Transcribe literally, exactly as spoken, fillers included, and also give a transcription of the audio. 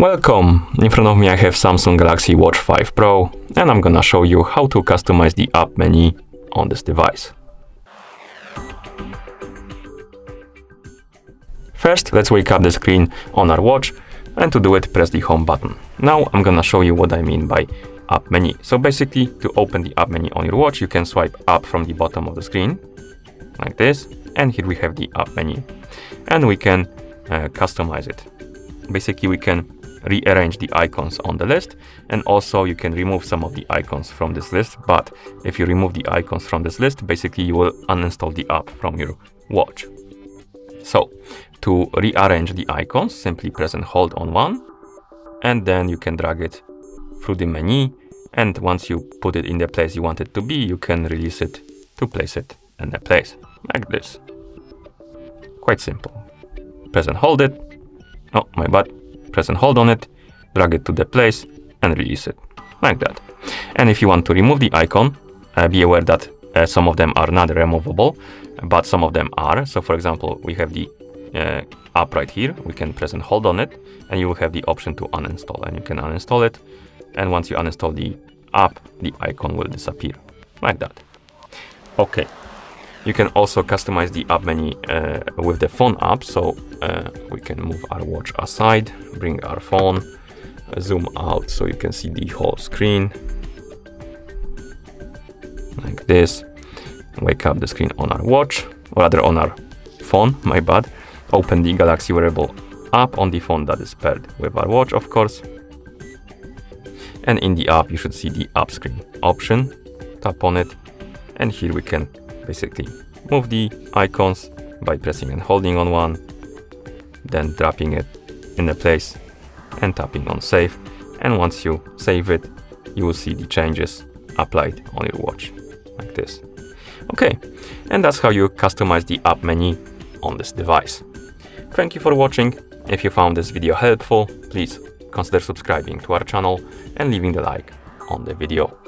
Welcome! In front of me I have Samsung Galaxy Watch five Pro and I'm gonna show you how to customize the app menu on this device. First, let's wake up the screen on our watch, and to do it, press the home button. Now I'm gonna show you what I mean by app menu. So basically, to open the app menu on your watch, you can swipe up from the bottom of the screen, like this, and here we have the app menu. And we can uh, customize it. Basically, we can rearrange the icons on the list, and also you can remove some of the icons from this list, but if you remove the icons from this list, basically you will uninstall the app from your watch. So, to rearrange the icons, simply press and hold on one, and then you can drag it through the menu, and once you put it in the place you want it to be, you can release it to place it in the place, like this. Quite simple. Press and hold it, oh my bad, press and hold on it, drag it to the place and release it, like that. And if you want to remove the icon, uh, be aware that uh, some of them are not removable, but some of them are. So for example, we have the Uh, app right here, we can press and hold on it, and you will have the option to uninstall, and you can uninstall it, and once you uninstall the app, the icon will disappear, like that. Okay, you can also customize the app menu uh, with the phone app, so uh, we can move our watch aside, bring our phone, uh, zoom out so you can see the whole screen, like this, wake up the screen on our watch, or rather on our phone, my bad. Open the Galaxy Wearable app on the phone that is paired with our watch, of course. And in the app, you should see the app screen option. Tap on it. And here we can basically move the icons by pressing and holding on one, then dropping it in a place and tapping on save. And once you save it, you will see the changes applied on your watch, like this. Okay, and that's how you customize the app menu on this device. Thank you for watching. If you found this video helpful, please consider subscribing to our channel and leaving the like on the video.